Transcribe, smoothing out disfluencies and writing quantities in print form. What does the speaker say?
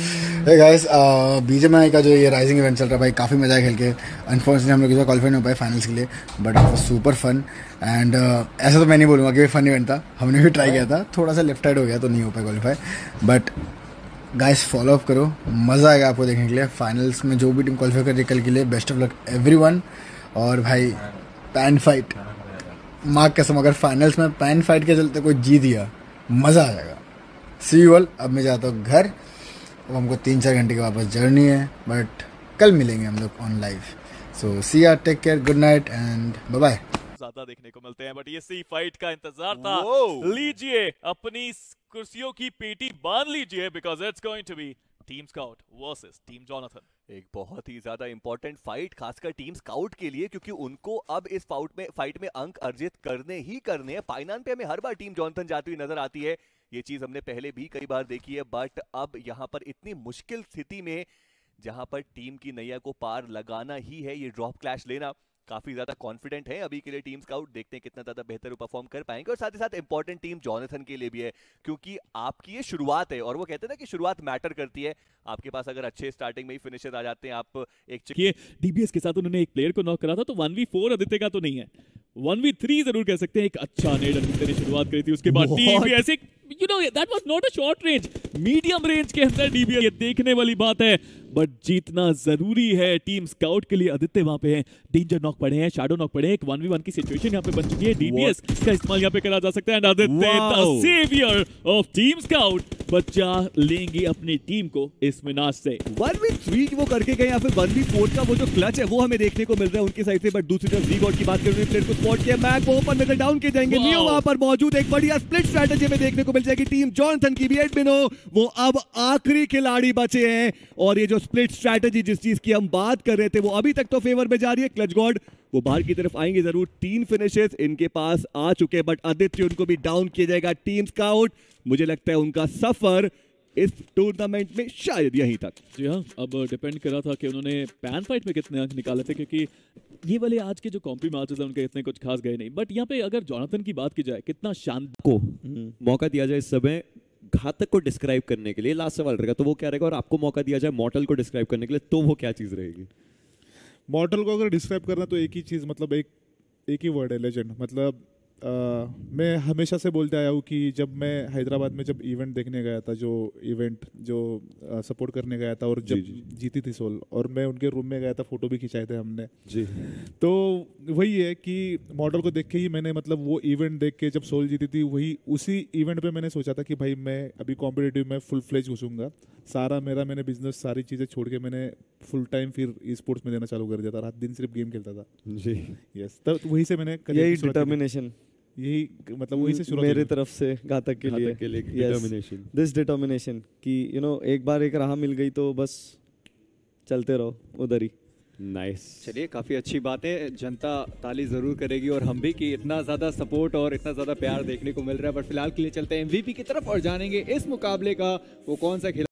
Hey guys, BGMI का जो ये राइजिंग इवेंट चल रहा है भाई, काफ़ी मज़ा है खेल के। अनफॉर्चुनेटली हम लोग इसमें क्वालिफाई नहीं हो पाए फाइनल्स के लिए, but it was super fun. And ऐसा तो मैं नहीं बोलूँगा कि फन इवेंट था, हमने भी ट्राई किया था, थोड़ा सा लेफ्ट साइड हो गया तो नहीं हो पाया क्वालिफाई। बट गाइस फॉलोअप करो, मज़ा आएगा आपको देखने के लिए। फाइनल्स में जो भी टीम क्वालिफाई कर रही है कल के लिए, बेस्ट ऑफ लक एवरीवन। और भाई पैन फाइट, मार्क कसम अगर फाइनल्स में पैन फाइट के चलते कोई जीत गया, मज़ा आ जाएगा। See you all. अब मैं जाता हूँ घर, अब हमको 3-4 घंटे के वापस जर्नी है, बट कल मिलेंगे हम लोग on live. So see ya, take care, good night and bye bye. ज्यादा देखने को मिलते हैं, बट ये सी फाइट का इंतजार था। लीजिए अपनी कुर्सियों की पेटी बांध लीजिए, because it's going to be team Scout versus team Jonathan. एक बहुत ही ज्यादा इंपॉर्टेंट फाइट, खासकर टीम स्काउट के लिए, क्योंकि उनको अब इस फाइट में अंक अर्जित करने ही करने हैं। फाइनल पे हमें हर बार टीम जोनाथन जाती हुई नजर आती है, ये चीज हमने पहले भी कई बार देखी है, बट अब यहां पर इतनी मुश्किल स्थिति में जहां पर टीम की नैया को पार लगाना ही है, ये ड्रॉप क्लैश लेना। काफी ज्यादा कॉन्फिडेंट है अभी के लिए टीम स्काउट, देखते हैं कितना ज्यादा बेहतर परफॉर्म कर पाएंगे। और साथ ही साथ इंपॉर्टेंट टीम जोनाथन के लिए भी है, क्योंकि आपकी ये शुरुआत है, और वो कहते हैं ना कि शुरुआत मैटर करती है। आपके पास अगर अच्छे स्टार्टिंग में ही फिनिशर आ जाते हैं, आप एक डीबीएस के साथ उन्होंने एक प्लेयर को नॉक करा था, तो 1v4 आदित्य का तो नहीं है, 1v3 जरूर कह सकते हैं। एक अच्छा नेड आदित्य ने शुरुआत करी थी, उसके बाद डीबीएस एक that was not a short range, medium range के अंदर DBS, ये देखने वाली बात है, बट जीतना जरूरी है टीम स्काउट के लिए। आदित्य वहां पे हैं, डेंजर नॉक पड़े हैं, शैडो नॉक पड़े हैं, एक 1v1 की सिचुएशन यहाँ पे बन चुकी है, DBS इसका इस्तेमाल यहाँ पे करा जा सकता है। Aditya the saviour of team Scout, बचा लेंगे अपनी टीम को इस विनाश से। 1v3 वो करके गए, यहाँ पे 1v4 का वो जो क्लच है वो हमें देखने को मिल रहा है उनकी साइड से। बट दूसरी तरफ रीगॉड की बात करें, प्लेयर को स्पॉट किया, मैक वो ओपन नजर डाउन किए जाएंगे, लियो वहां पर मौजूद, एक बढ़िया स्प्लिट स्ट्रेटजी में देखने को मिल जाएगी टीम जोनाथन की भी। एडमिनो वो अब आखिरी खिलाड़ी बचे हैं, और ये जो स्प्लिट स्ट्रेटजी जिस चीज की हम बात कर रहे थे वो अभी तक तो फेवर में जा रही है। क्लच गॉड वो बाहर की तरफ आएंगे जरूर, 3 फिनिशेस इनके पास आ चुके हैं, बट आदित्य उनको भी डाउन किया जाएगा। टीम स्काउट मुझे लगता है उनका सफर इस टूर्नामेंट में शायद यहीं तक। जी हाँ, अब डिपेंड करा था कि उन्होंने पैन फाइट में कितने अंक निकाले थे, क्योंकि ये वाले आज के जो कॉम्पी मैचेस हैं उनके इतने कुछ खास गए नहीं। बट यहाँ पे अगर जोनाथन की बात की जाए, कितना शानदार को मौका दिया जाए इस समय घातक को डिस्क्राइब करने के लिए, लास्ट सवाल रहेगा तो वो क्या रहेगा, और आपको मौका दिया जाए मॉर्टल को डिस्क्राइब करने के लिए तो वो क्या चीज़ रहेगी। मॉर्टल को अगर डिस्क्राइब करना तो एक ही चीज़, मतलब एक ही वर्ड है, लेजेंड। मतलब मैं हमेशा से बोलते आया हूँ कि जब मैं हैदराबाद में जब इवेंट देखने गया था, जो इवेंट जो सपोर्ट करने गया था, और जब जीती थी सोल, और मैं उनके रूम में गया था, फोटो भी खिंचाए थे हमने जी, तो वही है कि मॉडल को देख के ही मैंने, मतलब वो इवेंट देख के जब सोल जीती थी, वही उसी इवेंट पे मैंने सोचा था कि भाई मैं अभी कॉम्पिटिटिव में फुल फ्लेज घुसूंगा। सारा मेरा मैंने बिजनेस सारी चीज़ें छोड़ के मैंने फुल टाइम फिर ई स्पोर्ट्स में देना चालू कर दिया था, रात दिन सिर्फ गेम खेलता था जी। यस, तब वही से मैंने यही डिटर्मिनेशन, यही मतलब वही से शुरू मेरे तरफ से घातक के लिए डिटर्मिनेशन, दिस डिटर्मिनेशन कि यू नो एक बार एक राह मिल गई तो बस चलते रहो उधर ही। नाइस, चलिए काफ़ी अच्छी बात है, जनता ताली ज़रूर करेगी और हम भी, कि इतना ज़्यादा सपोर्ट और इतना ज़्यादा प्यार देखने को मिल रहा है। बट फिलहाल के लिए चलते हैं MVP की तरफ और जानेंगे इस मुकाबले का वो कौन सा